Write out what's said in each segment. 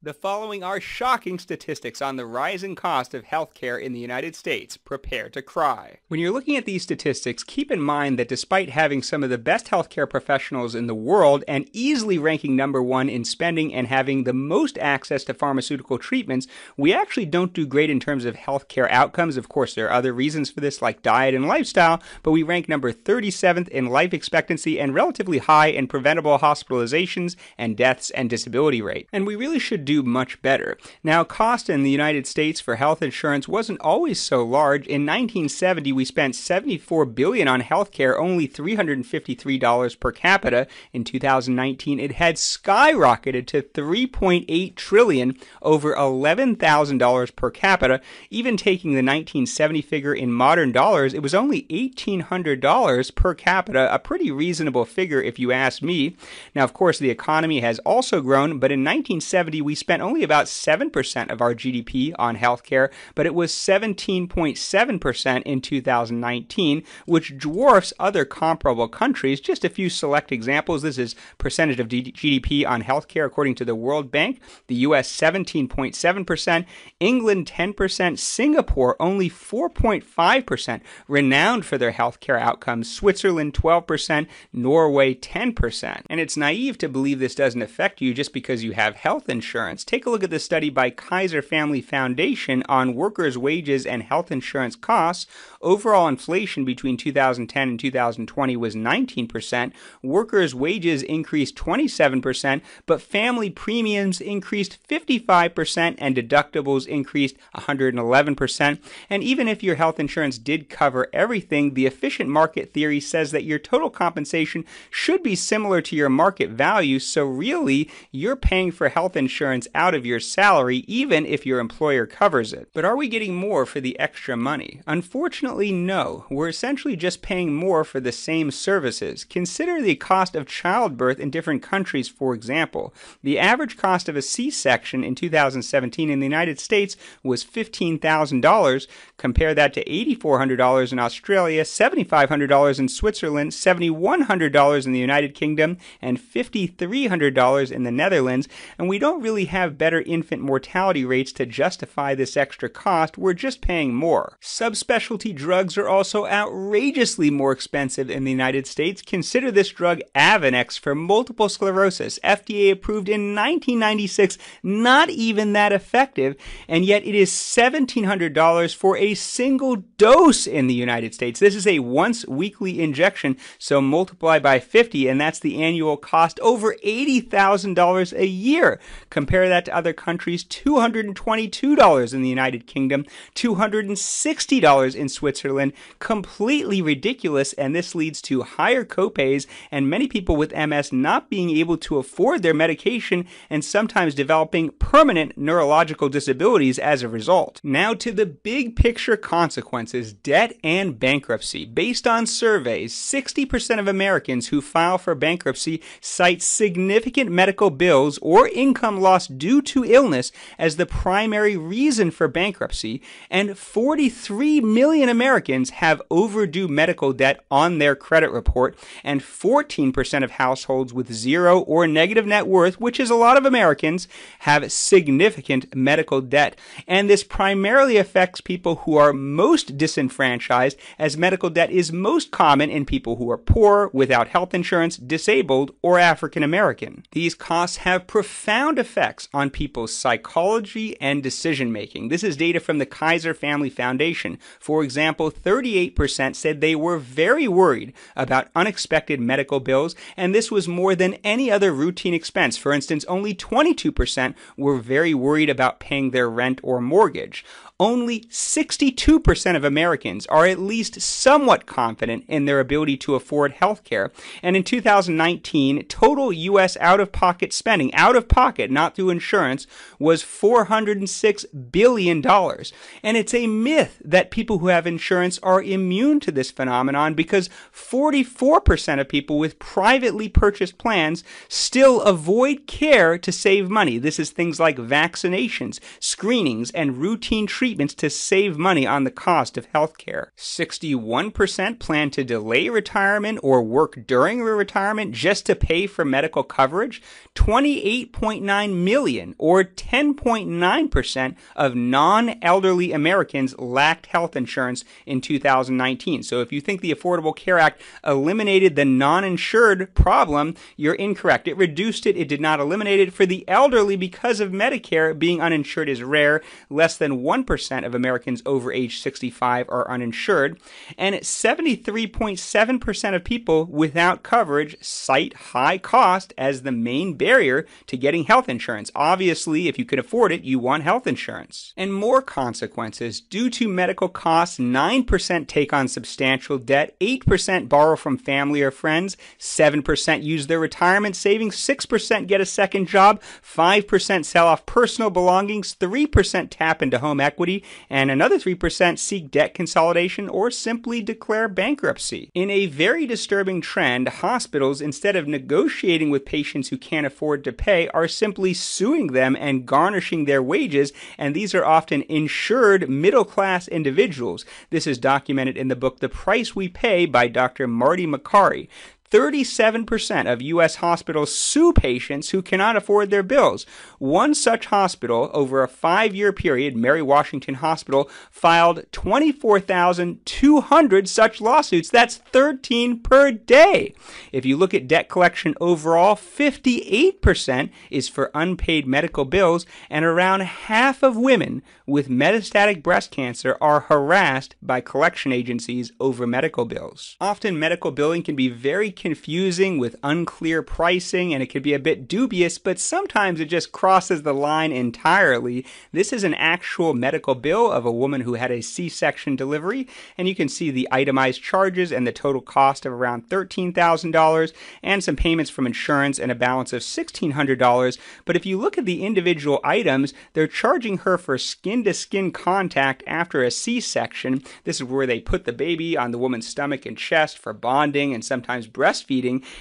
The following are shocking statistics on the rising cost of healthcare in the United States. Prepare to cry. When you're looking at these statistics, keep in mind that despite having some of the best healthcare professionals in the world and easily ranking #1 in spending and having the most access to pharmaceutical treatments, we actually don't do great in terms of healthcare outcomes. Of course, there are other reasons for this like diet and lifestyle, but we rank number 37th in life expectancy and relatively high in preventable hospitalizations and deaths and disability rate. And we really should do much better. Now, cost in the United States for health insurance wasn't always so large. In 1970, we spent $74 billion on healthcare, only $353 per capita. In 2019, it had skyrocketed to $3.8 trillion, over $11,000 per capita. Even taking the 1970 figure in modern dollars, it was only $1,800 per capita, a pretty reasonable figure if you ask me. Now, of course, the economy has also grown, but in 1970, we spent only about 7% of our GDP on healthcare, but it was 17.7% in 2019, which dwarfs other comparable countries. Just a few select examples. This is percentage of GDP on healthcare according to the World Bank. The U.S. 17.7%, England 10%, Singapore only 4.5%, renowned for their healthcare outcomes, Switzerland 12%, Norway 10%. And it's naive to believe this doesn't affect you just because you have health insurance. Take a look at this study by Kaiser Family Foundation on workers' wages and health insurance costs. Overall inflation between 2010 and 2020 was 19%. Workers' wages increased 27%, but family premiums increased 55% and deductibles increased 111%. And even if your health insurance did cover everything, the efficient market theory says that your total compensation should be similar to your market value. So really, you're paying for health insurance out of your salary, even if your employer covers it. But are we getting more for the extra money? Unfortunately, no. We're essentially just paying more for the same services. Consider the cost of childbirth in different countries, for example. The average cost of a C-section in 2017 in the United States was $15,000. Compare that to $8,400 in Australia, $7,500 in Switzerland, $7,100 in the United Kingdom, and $5,300 in the Netherlands. And we don't really have better infant mortality rates to justify this extra cost. We're just paying more. Subspecialty drugs are also outrageously more expensive in the United States. Consider this drug Avonex for multiple sclerosis, FDA approved in 1996, not even that effective, and yet it is $1,700 for a single dose in the United States. This is a once weekly injection, so multiply by 50, and that's the annual cost, over $80,000 a year. Compare that to other countries, $222 in the United Kingdom, $260 in Switzerland, completely ridiculous, and this leads to higher copays and many people with MS not being able to afford their medication and sometimes developing permanent neurological disabilities as a result. Now to the big picture consequences, debt and bankruptcy. Based on surveys, 60% of Americans who file for bankruptcy cite significant medical bills or income loss due to illness as the primary reason for bankruptcy, and 43 million Americans have overdue medical debt on their credit report, and 14% of households with zero or negative net worth, which is a lot of Americans, have significant medical debt. And this primarily affects people who are most disenfranchised, as medical debt is most common in people who are poor, without health insurance, disabled, or African American. These costs have profound effects on people's psychology and decision-making. This is data from the Kaiser Family Foundation. For example, 38% said they were very worried about unexpected medical bills, and this was more than any other routine expense. For instance, only 22% were very worried about paying their rent or mortgage. Only 62% of Americans are at least somewhat confident in their ability to afford health care. And in 2019, total U.S. out-of-pocket spending, out-of-pocket, not through insurance, was $406 billion. And it's a myth that people who have insurance are immune to this phenomenon, because 44% of people with privately purchased plans still avoid care to save money. This is things like vaccinations, screenings, and routine treatments to save money on the cost of healthcare. 61% plan to delay retirement or work during retirement just to pay for medical coverage. 28.9 million, or 10.9% of non-elderly Americans lacked health insurance in 2019. So if you think the Affordable Care Act eliminated the non-insured problem, you're incorrect. It reduced it. It did not eliminate it. For the elderly, because of Medicare, being uninsured is rare. Less than 1% of Americans over age 65 are uninsured. And 73.7% of people without coverage cite high cost as the main barrier to getting health insurance. Obviously, if you can afford it, you want health insurance. And more consequences. Due to medical costs, 9% take on substantial debt, 8% borrow from family or friends, 7% use their retirement savings, 6% get a second job, 5% sell off personal belongings, 3% tap into home equity, and another 3% seek debt consolidation or simply declare bankruptcy. In a very disturbing trend, hospitals, instead of negotiating with patients who can't afford to pay, are simply suing them and garnishing their wages, and these are often insured middle-class individuals. This is documented in the book The Price We Pay by Dr. Marty Makary. 37% of U.S. hospitals sue patients who cannot afford their bills. One such hospital, over a 5-year period, Mary Washington Hospital, filed 24,200 such lawsuits. That's 13 per day. If you look at debt collection overall, 58% is for unpaid medical bills, and around half of women with metastatic breast cancer are harassed by collection agencies over medical bills. Often, medical billing can be very confusing with unclear pricing, and it could be a bit dubious, but sometimes it just crosses the line entirely. This is an actual medical bill of a woman who had a C-section delivery, and you can see the itemized charges and the total cost of around $13,000 and some payments from insurance and a balance of $1,600. But if you look at the individual items, they're charging her for skin-to-skin contact after a C-section. This is where they put the baby on the woman's stomach and chest for bonding and sometimes breastfeeding,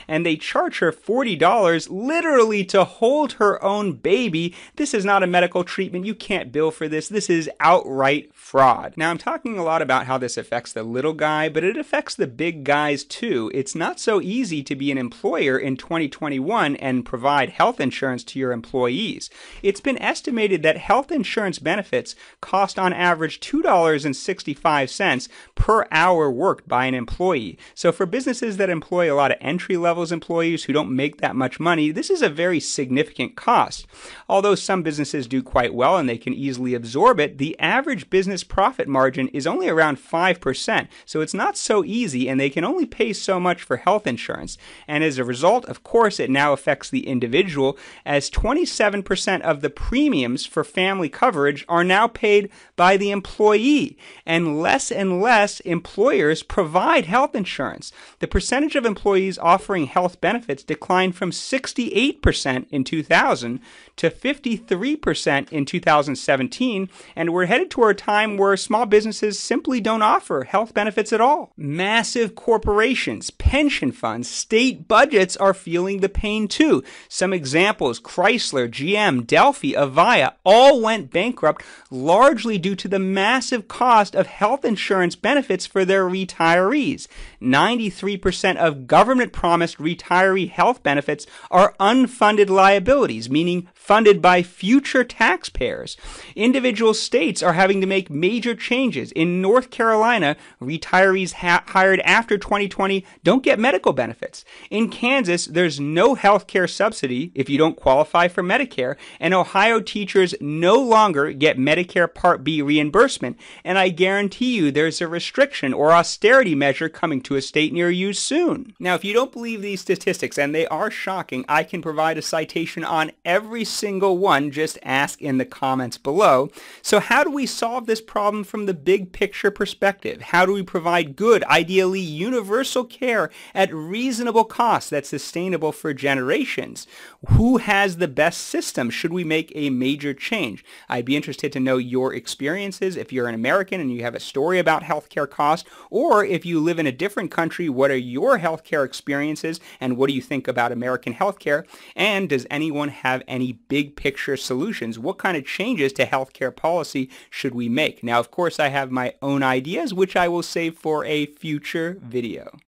and they charge her $40 literally to hold her own baby. This is not a medical treatment. You can't bill for this. This is outright fraud. Now, I'm talking a lot about how this affects the little guy, but it affects the big guys too. It's not so easy to be an employer in 2021 and provide health insurance to your employees. It's been estimated that health insurance benefits cost on average $2.65 per hour worked by an employee. So for businesses that employ a lot of entry-level employees who don't make that much money, this is a very significant cost. Although some businesses do quite well and they can easily absorb it, the average business profit margin is only around 5%, so it's not so easy, and they can only pay so much for health insurance. And as a result, of course, it now affects the individual, as 27% of the premiums for family coverage are now paid by the employee, and less employers provide health insurance. The percentage of employees offering health benefits declined from 68% in 2000 to 53% in 2017, and we're headed toward a time where small businesses simply don't offer health benefits at all. Massive corporations, pension funds, state budgets are feeling the pain too. Some examples: Chrysler, GM, Delphi, Avaya, all went bankrupt largely due to the massive cost of health insurance benefits for their retirees. 93% of government-promised retiree health benefits are unfunded liabilities, meaning funded by future taxpayers. Individual states are having to make major changes. In North Carolina, retirees hired after 2020 don't get medical benefits. In Kansas, there's no health care subsidy if you don't qualify for Medicare, and Ohio teachers no longer get Medicare Part B reimbursement, and I guarantee you there's a restriction or austerity measure coming to a state near you soon. Now, if you don't believe these statistics, and they are shocking, I can provide a citation on every single one. Just ask in the comments below. So how do we solve this problem from the big picture perspective? How do we provide good, ideally universal care at reasonable costs that's sustainable for generations? Who has the best system? Should we make a major change? I'd be interested to know your experiences. If you're an American and you have a story about healthcare costs, or if you live in a different country, what are your healthcare experiences and what do you think about American healthcare? And does anyone have any big picture solutions? What kind of changes to healthcare policy should we make? Now, of course, I have my own ideas, which I will save for a future video.